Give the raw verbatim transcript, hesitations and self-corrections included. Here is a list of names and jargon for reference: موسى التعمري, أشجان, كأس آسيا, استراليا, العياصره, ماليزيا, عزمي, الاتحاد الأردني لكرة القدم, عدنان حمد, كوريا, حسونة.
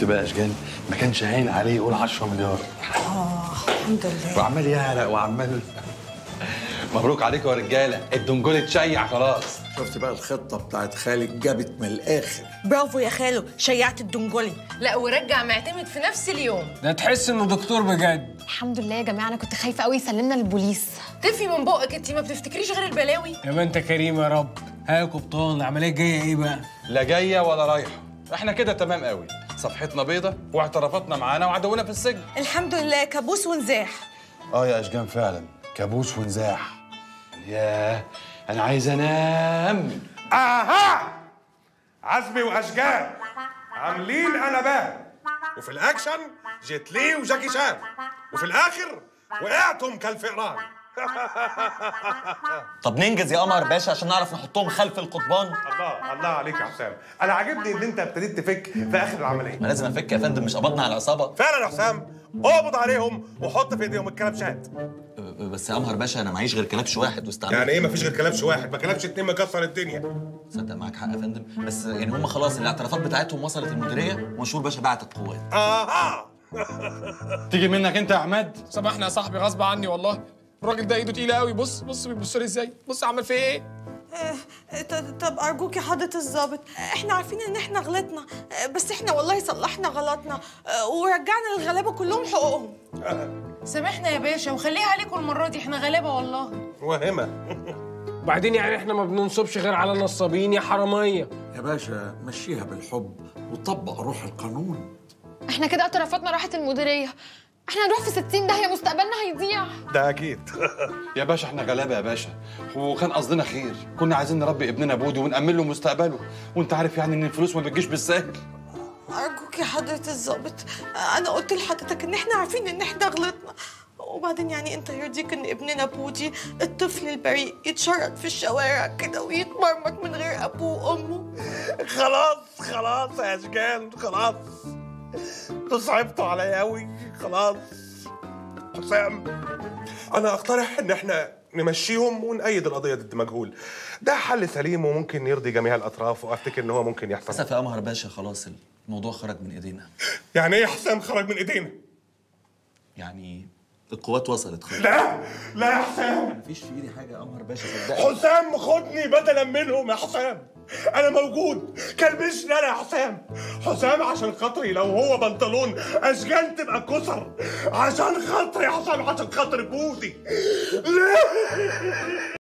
شفت بقى أشجان ما كانش هاين عليه يقول عشرة مليار. اه الحمد لله. وعمال يعرق وعمال مبروك عليكم يا رجاله، الدنجول اتشيع خلاص. شفت بقى الخطه بتاعت خالد جابت من الاخر. برافو يا خالو، شيعت الدنجولي. لا ورجع معتمد في نفس اليوم. ده تحس انه دكتور بجد. الحمد لله يا جماعه، انا كنت خايفه قوي يسلمنا للبوليس. تفي من بقك انت، ما بتفتكريش غير البلاوي. يا ما انت كريم يا رب. ها يا قبطان، العمليه جايه ايه بقى؟ لا جايه ولا رايحه، احنا كده تمام قوي. صفحتنا بيضه واعترافاتنا معانا وعدونا في السجن. الحمد لله، كابوس ونزاح. اه يا أشجان فعلا، كابوس ونزاح. ياه أنا عايز أنام. أها عزمي وأشجان عاملين قلبان، وفي الأكشن جيت لي وجاكي شان، وفي الآخر وقعتم كالفئران. طب ننجز يا قمر باشا عشان نعرف نحطهم خلف القضبان. الله الله عليك يا حسام، أنا عاجبني إن أنت ابتديت تفك في آخر العملية. ما لازم أفك يا فندم، مش قبضنا على العصابة. فعلا يا حسام، اقبض عليهم وحط في إيديهم الكلبشات. بس يا قمر باشا انا معيش غير كلبش واحد واستعمل. يعني ايه مفيش غير كلبش واحد؟ ما كلبش اتنين مكسر الدنيا. صدق معاك حق يا فندم، بس يعني هم خلاص الاعترافات بتاعتهم وصلت المديريه ومنشور باشا بعت القوات. اها تيجي منك انت يا عماد؟ سامحني يا صاحبي غصب عني والله، الراجل ده ايده تقيله قوي. بص بص بيبص لي ازاي، بص عمل فيا ايه. طب أرجوك يا حضرة الظابط، إحنا عارفين إن إحنا غلطنا، بس إحنا والله صلحنا غلطنا ورجعنا للغلابة كلهم حقوقهم. سامحنا يا باشا وخليها عليكم المرة دي، إحنا غلابة والله. وهمة. وبعدين يعني إحنا ما بننصبش غير على النصابين يا حرامية. يا باشا مشيها بالحب وطبق روح القانون. إحنا كده اعترافاتنا راحت المديرية، احنا هنروح في ستين داهية، مستقبلنا هيضيع. ده أكيد. يا باشا احنا غلابة يا باشا، وكان قصدنا خير، كنا عايزين نربي ابننا بودي ونأمن له مستقبله، وأنت عارف يعني إن الفلوس ما بتجيش بالسهل. أرجوك يا حضرة الظابط، أنا قلت لحضرتك إن احنا عارفين إن احنا غلطنا، وبعدين يعني أنت يرضيك إن ابننا بودي الطفل البريء يتشرد في الشوارع كده ويتمرمط من غير أبوه وأمه؟ خلاص خلاص يا أشجان، خلاص. تصعبتوا عليا قوي خلاص. حسام انا اقترح ان احنا نمشيهم ونأيد القضيه ضد مجهول، ده حل سليم وممكن يرضي جميع الاطراف، وافتكر ان هو ممكن يحصل. للاسف يا قمر باشا خلاص الموضوع خرج من ايدينا. يعني ايه يا حسام خرج من ايدينا؟ يعني القوات وصلت خلاص. لا لا يا حسام، مفيش في ايدي حاجه يا قمر باشا صدقني. حسام خدني بدلا منهم يا حسام، أنا موجود، كلبشني أنا يا حسام. حسام عشان خاطري لو هو بنطلون أشجان تبقى كسر، عشان خاطري يا حسام، عشان خاطر بودي.